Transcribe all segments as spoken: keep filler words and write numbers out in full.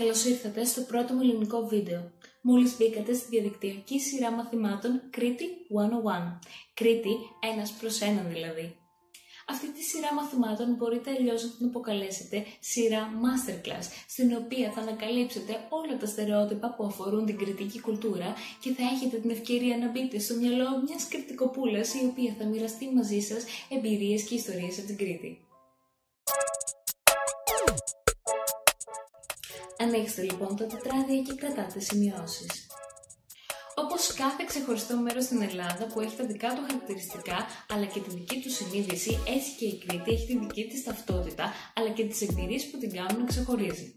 Καλώς ήρθατε στο πρώτο μου ελληνικό βίντεο. Μόλις μπήκατε στη διαδικτυακή σειρά μαθημάτων Κρήτη εκατόν ένα. Κρήτη ένας προς έναν δηλαδή. Αυτή τη σειρά μαθημάτων μπορείτε αλλιώς να την αποκαλέσετε σειρά Masterclass, στην οποία θα ανακαλύψετε όλα τα στερεότυπα που αφορούν την κρητική κουλτούρα και θα έχετε την ευκαιρία να μπείτε στο μυαλό μιας κρητικοπούλας η οποία θα μοιραστεί μαζί σας εμπειρίες και ιστορίες από την Κρήτη. Ανοίξτε λοιπόν τα τετράδια και κρατάτε σημειώσεις. Όπως κάθε ξεχωριστό μέρος στην Ελλάδα που έχει τα δικά του χαρακτηριστικά αλλά και τη δική του συνείδηση, έτσι και η Κρήτη έχει τη δική της ταυτότητα αλλά και τις εμπειρίες που την κάνουν να ξεχωρίζει.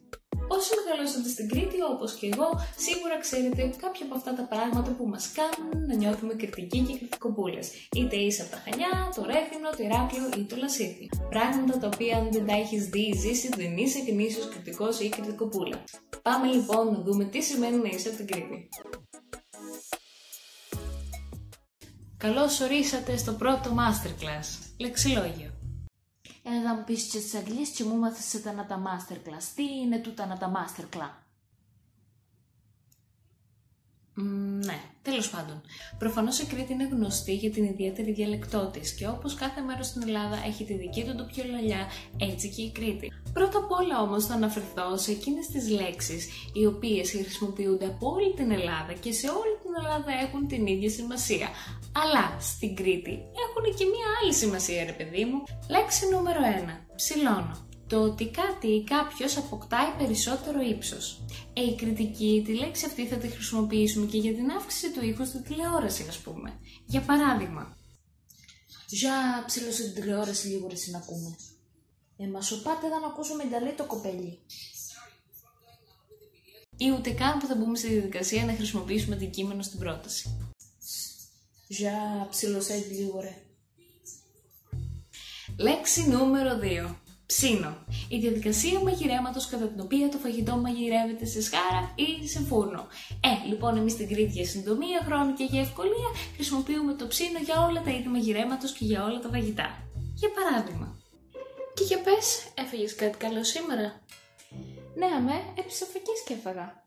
Όσοι μεγαλώσατε στην Κρήτη, όπως και εγώ, σίγουρα ξέρετε κάποια από αυτά τα πράγματα που μας κάνουν να νιώθουμε κρητικοί και κρητικοπούλες. Είτε είσαι από τα Χανιά, το Ρέθινο, το Ηράκλειο ή το Λασίθι. Πράγματα τα οποία αν δεν τα έχεις δει ή ζήσει, δεν είσαι γνήσιος κρητικός ή κρητικοπούλα. Πάμε λοιπόν να δούμε τι σημαίνει να είσαι από την Κρήτη. Καλώς ορίσατε στο πρώτο Masterclass. Λεξιλόγιο. Ένα θα μου πεις και στις αγγλίες και μου μάθησε τα να τα Masterclass. Τι είναι τούτα να τα Masterclass? Mm, ναι, τέλος πάντων. Προφανώς η Κρήτη είναι γνωστή για την ιδιαίτερη διαλεκτό της και όπως κάθε μέρος στην Ελλάδα έχει τη δική του ντοπιολαλιά, έτσι και η Κρήτη. Πρώτα απ' όλα όμως θα αναφερθώ σε εκείνες τις λέξεις οι οποίες χρησιμοποιούνται από όλη την Ελλάδα και σε όλη την Ελλάδα έχουν την ίδια σημασία. Αλλά στην Κρήτη έχουν και μία άλλη σημασία, ρε παιδί μου. Λέξη νούμερο ένα. Ψηλώνω. Το ότι κάτι ή κάποιος αποκτάει περισσότερο ύψος. Ε, η κριτική, τη λέξη αυτή θα τη χρησιμοποιήσουμε και για την αύξηση του ήχου στη τηλεόραση, ας πούμε. Για παράδειγμα. Για ψηλώσε την τηλεόραση λίγο ρε συνακούμε. Ε, μα σου πάτε να ακούσουμε ενταλή το κοπέλι. Ή ούτε καν που θα μπούμε στη διαδικασία να χρησιμοποιήσουμε αντικείμενο στην πρόταση. Για ψηλώσε λίγο ρε. Λέξη νούμερο δύο. Ψήνω. Η διαδικασία μαγειρέματος κατά την οποία το φαγητό μαγειρεύεται σε σκάρα ή σε φούρνο. Ε, λοιπόν, εμείς στην Κρήτη για συντομία, χρόνο και για ευκολία χρησιμοποιούμε το ψήνο για όλα τα είδη μαγειρέματος και για όλα τα φαγητά. Για παράδειγμα. Και για πες, έφαγες κάτι καλό σήμερα? Ναι, αμέ, έπισα φακές και έφαγα.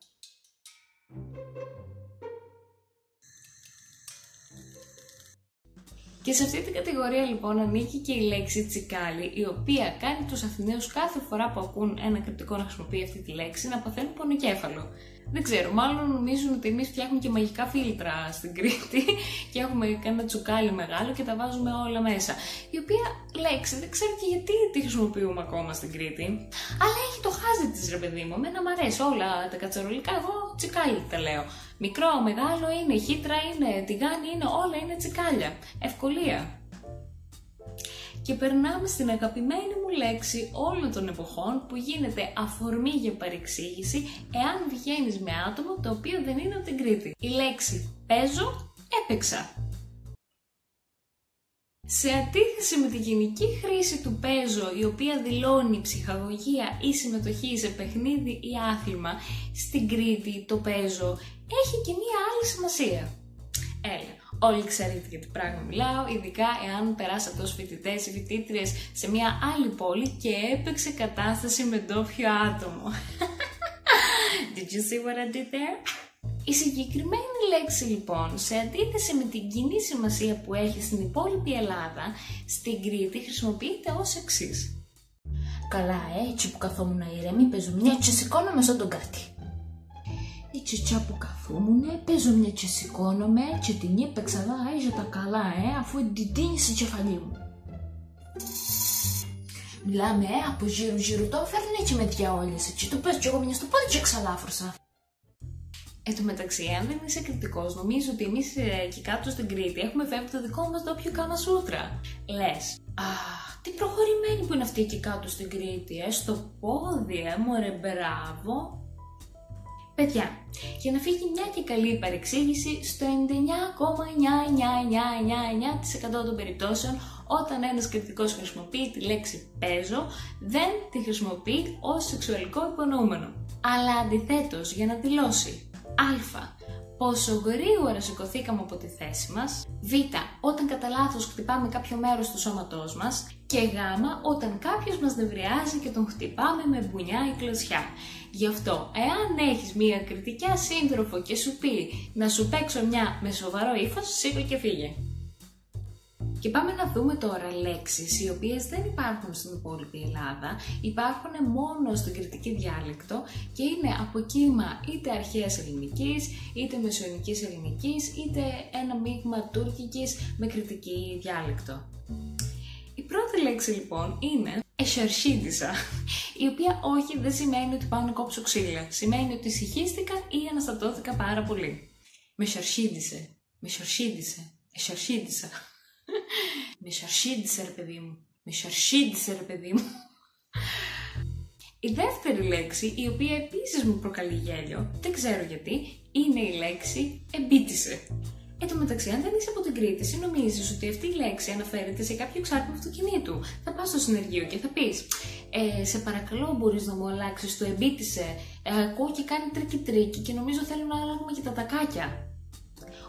Και σε αυτή την κατηγορία λοιπόν ανήκει και η λέξη τσικάλι, η οποία κάνει τους Αθηναίους κάθε φορά που ακούν ένα κρητικό να χρησιμοποιεί αυτή τη λέξη να παθαίνουν πονοκέφαλο. Δεν ξέρω, μάλλον νομίζουν ότι εμείς φτιάχνουμε και μαγικά φίλτρα στην Κρήτη και έχουμε ένα τσουκάλι μεγάλο και τα βάζουμε όλα μέσα. Η οποία λέξη δεν ξέρω και γιατί τη χρησιμοποιούμε ακόμα στην Κρήτη, αλλά έχει το χάζι της ρε παιδί μου. Εμένα μου αρέσει όλα τα κατσαρολικά, εγώ τσικάλι τα λέω. Μικρό, μεγάλο είναι, χύτρα είναι, τηγάνι είναι, όλα είναι τσικάλια. Ευκολία. Και περνάμε στην αγαπημένη μου λέξη όλων των εποχών που γίνεται αφορμή για παρεξήγηση εάν βγαίνεις με άτομο το οποίο δεν είναι από την Κρήτη. Η λέξη παίζω, έπαιξα. Σε αντίθεση με τη γενική χρήση του παίζω, η οποία δηλώνει ψυχαγωγία ή συμμετοχή σε παιχνίδι ή άθλημα, στην Κρήτη το παίζω έχει και μία άλλη σημασία. Έλα, όλοι ξέρετε για τι πράγμα μιλάω, ειδικά εάν περάσατε ως φοιτητές ή φοιτήτριες σε μία άλλη πόλη και έπαιξε κατάσταση με ντόπιο άτομο. Did you see what I did there? Η συγκεκριμένη λέξη λοιπόν, σε αντίθεση με την κοινή σημασία που έχει στην υπόλοιπη Ελλάδα, στην Κρήτη χρησιμοποιείται ως εξής. Καλά, έτσι που καθόμουν ηρεμή, παίζω μια και σηκώνομαι σαν τον κάτι. Έτσι τσά που καθόμουν, παίζω μια και σηκώνομαι και την έπαιξα δά, για τα καλά, ε, αφού την τίνει στην κεφαλή μου. Μιλάμε, ε, από γύρω γύρω το φέρνει και με διαόλυσε και το πες και εγώ μια στο πόδι και εξαλάφρωσα. Εν τω μεταξύ, αν δεν είσαι κριτικός, νομίζω ότι εμείς εκεί κάτω στην Κρήτη έχουμε φεύγει το δικό μας ντόπιο κάμα σούτρα. Λες, αχ, τι προχωρημένη που είναι αυτή εκεί κάτω στην Κρήτη, ε, στο πόδι, ε, μωρέ, μπράβο. Παιδιά, για να φύγει μια και καλή παρεξήγηση, στο ενενήντα εννιά κόμμα εννιακόσια ενενήντα εννιά τοις εκατό των περιπτώσεων, όταν ένας κριτικός χρησιμοποιεί τη λέξη παίζω, δεν τη χρησιμοποιεί ως σεξουαλικό υπονοούμενο. Αλλά αντιθέτως, για να δηλώσει Α. πόσο γρήγορα σηκωθήκαμε από τη θέση μας, β. Όταν κατά λάθος χτυπάμε κάποιο μέρος του σώματός μας και γ. Όταν κάποιος μας νευριάζει και τον χτυπάμε με μπουνιά ή κλωσιά. Γι' αυτό, εάν έχεις μία κριτικιά σύντροφο και σου πει να σου παίξω μια με σοβαρό ύφος, σήκω και φύγε. Και πάμε να δούμε τώρα λέξεις οι οποίες δεν υπάρχουν στην υπόλοιπη Ελλάδα, υπάρχουν μόνο στην κρητική διάλεκτο και είναι από κύμα είτε αρχαίας ελληνικής, είτε μεσαιωνικής ελληνικής, είτε ένα μείγμα τουρκικής με κρητική διάλεκτο. Η πρώτη λέξη λοιπόν είναι εσχερσίδησα, η οποία όχι δεν σημαίνει ότι πάω να κόψω ξύλα, σημαίνει ότι συγχύστηκα ή αναστατώθηκα πάρα πολύ. Με εσχερσίδισε, με εσχερσίδισε, εσχερσίδισα. Με σαρσίντισε ρε παιδί μου, με σαρσίντισε ρε παιδί μου. Η δεύτερη λέξη, η οποία επίσης μου προκαλεί γέλιο, δεν ξέρω γιατί, είναι η λέξη εμπίτησε. Εν τω μεταξύ, αν δεν είσαι από την Κρήτη, συνομίζεις ότι αυτή η λέξη αναφέρεται σε κάποιο εξάρτημα αυτοκινήτου. Θα πας στο συνεργείο και θα πεις ε, σε παρακαλώ, μπορείς να μου αλλάξεις το εμπίτησε, ε, ακούω και κάνει τρίκι τρίκι και νομίζω θέλω να αλλάξουμε και τα τακάκια.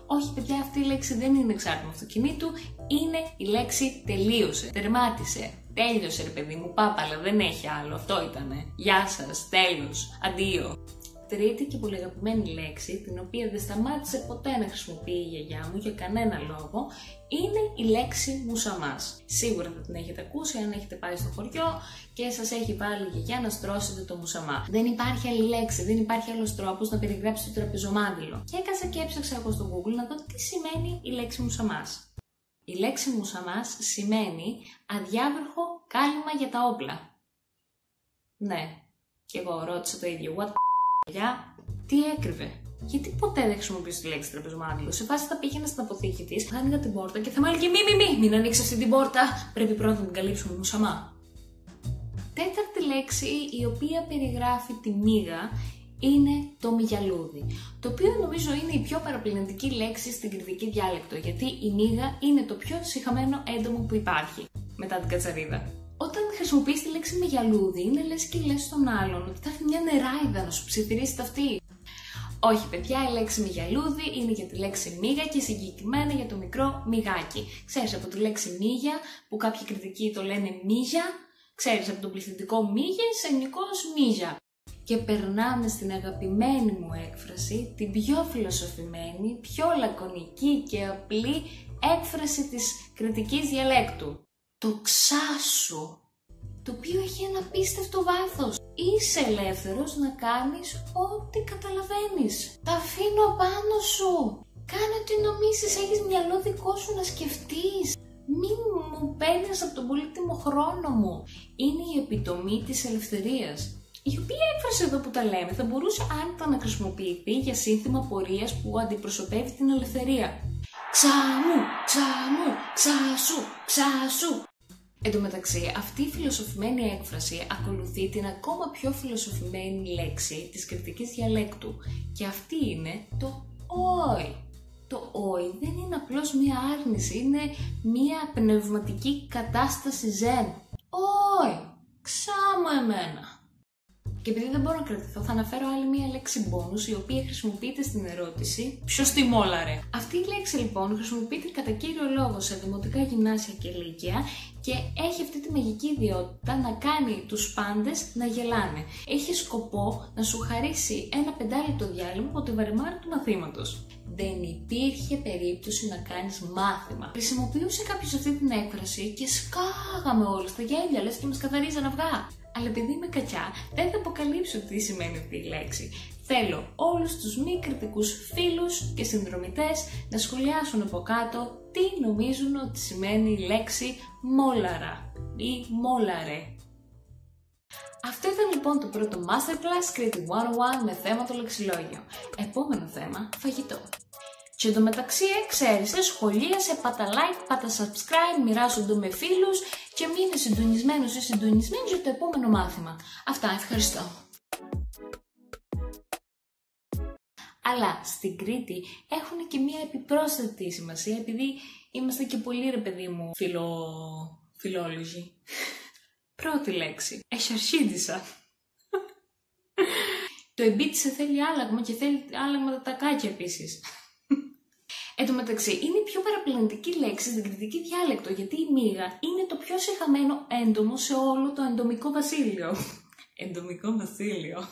Όχι παιδιά, αυτή η λέξη δεν είναι εξάρτημα αυτοκινήτου, είναι η λέξη τελείωσε, τερμάτισε, τέλειωσε ρε παιδί μου, πάπαλα, δεν έχει άλλο, αυτό ήτανε, γεια σας, τέλος, αντίο. Τρίτη και πολύ αγαπημένη λέξη, την οποία δεν σταμάτησε ποτέ να χρησιμοποιεί η γιαγιά μου για κανένα λόγο, είναι η λέξη μουσαμάς. Σίγουρα θα την έχετε ακούσει αν έχετε πάει στο χωριό και σας έχει βάλει η γιαγιά να στρώσετε το μουσαμά. Δεν υπάρχει άλλη λέξη, δεν υπάρχει άλλος τρόπος να περιγράψει το τραπεζομάντιλο. Και έκασα και έψαξα εγώ στο Google να δω τι σημαίνει η λέξη μουσαμάς. Η λέξη μουσαμάς σημαίνει αδιάβροχο κάλυμα για τα όπλα. Ναι, και εγώ ρώτησα το ίδιο. What Για, τι έκρυβε. Γιατί ποτέ δεν χρησιμοποιήσει τη λέξη τραπεζομάντιλο. Σε φάση θα πήγαινα στην αποθήκη τη, θα άνοιγα την πόρτα και θα μου έλεγε μη, μη, μη, μην ανοίξει αυτή την πόρτα. Πρέπει πρώτα να την καλύψουμε μουσαμά. Τέταρτη λέξη, η οποία περιγράφει τη μύγα, είναι το μυγιαλούδι. Το οποίο νομίζω είναι η πιο παραπλανητική λέξη στην κρητική διάλεκτο. Γιατί η μύγα είναι το πιο συχαμένο έντομο που υπάρχει. Μετά την κατσαρίδα. Όταν χρησιμοποιείς τη λέξη μυγιαλούδι, είναι λες και λες στον άλλον ότι θα έρθει μια νεράιδα να σου ψιθυρίσει τα αυτή. Όχι παιδιά, η λέξη μυγιαλούδι είναι για τη λέξη μύγα και συγκεκριμένα για το μικρό μυγάκι. Ξέρεις από τη λέξη μύγια, που κάποιοι κριτικοί το λένε μύγια, ξέρεις από τον πληθυντικό μύγες, ελληνικός μύγια. Και περνάμε στην αγαπημένη μου έκφραση, την πιο φιλοσοφημένη, πιο λακωνική και απλή έκφραση της κρητικής διαλέκτου. Το ξάσου, το οποίο έχει ένα απίστευτο βάθος. Είσαι ελεύθερος να κάνεις ό,τι καταλαβαίνεις. Τα αφήνω απάνω σου. Κάνε ό,τι νομίζεις, έχεις μυαλό δικό σου να σκεφτείς. Μην μου παίρνεις από τον πολύτιμο χρόνο μου. Είναι η επιτομή της ελευθερίας. Η οποία έκφραση εδώ που τα λέμε θα μπορούσε άνετα να χρησιμοποιηθεί για σύνθημα πορείας που αντιπροσωπεύει την ελευθερία. Ξαμού, ξαμού, ξάσου, ξάσου. Εν τω μεταξύ, αυτή η φιλοσοφημένη έκφραση ακολουθεί την ακόμα πιο φιλοσοφημένη λέξη της κρητικής διαλέκτου και αυτή είναι το όι. Το όι δεν είναι απλώς μία άρνηση, είναι μία πνευματική κατάσταση ζεν. Όι, ξάμω εμένα. Και επειδή δεν μπορώ να κρατηθώ, θα αναφέρω άλλη μία λέξη bonus, η οποία χρησιμοποιείται στην ερώτηση ποιος τη μόλαρε. Αυτή η λέξη λοιπόν χρησιμοποιείται κατά κύριο λόγο σε δημοτικά γυμνάσια και λύκεια και έχει αυτή τη μαγική ιδιότητα να κάνει τους πάντες να γελάνε. Έχει σκοπό να σου χαρίσει ένα πεντάλεπτο διάλειμμα από τη βαρεμάρα του μαθήματος. Δεν υπήρχε περίπτωση να κάνεις μάθημα. Χρησιμοποιούσε κάποιος αυτή την έκφραση και σκάγαμε όλοι στα γέλια, λες και μας καθαρίζαν αυγά. Αλλά επειδή είμαι κατσιά, δεν θα αποκαλύψω τι σημαίνει αυτή η λέξη. Θέλω όλους τους μη κριτικούς φίλους και συνδρομητές να σχολιάσουν από κάτω τι νομίζουν ότι σημαίνει η λέξη μόλαρα ή μόλαρε. Αυτό ήταν λοιπόν το πρώτο Masterclass Κρήτη εκατόν ένα με θέμα το λεξιλόγιο. Επόμενο θέμα, φαγητό. Και εντωμεταξύ, εξαίρεσε, σχολίασε, πάτα like, πάτα subscribe, μοιράζονται με φίλους και μείνε συντονισμένος ή συντονισμένος για το επόμενο μάθημα. Αυτά, ευχαριστώ. Αλλά στην Κρήτη έχουν και μία επιπρόσθετη σημασία, επειδή είμαστε και πολύ ρε παιδί μου φιλο... φιλόλογοι. Πρώτη λέξη, εσχερσίδισα. Το εμπίτι σε θέλει άλλαγμα και θέλει άλλαγμα τα τακάκια επίσης. Εν τω μεταξύ, είναι η πιο παραπλανητική λέξη στην κρητική διάλεκτο, γιατί η μύγα είναι το πιο συχαμένο έντομο σε όλο το εντομικό βασίλειο. Εντομικό βασίλειο.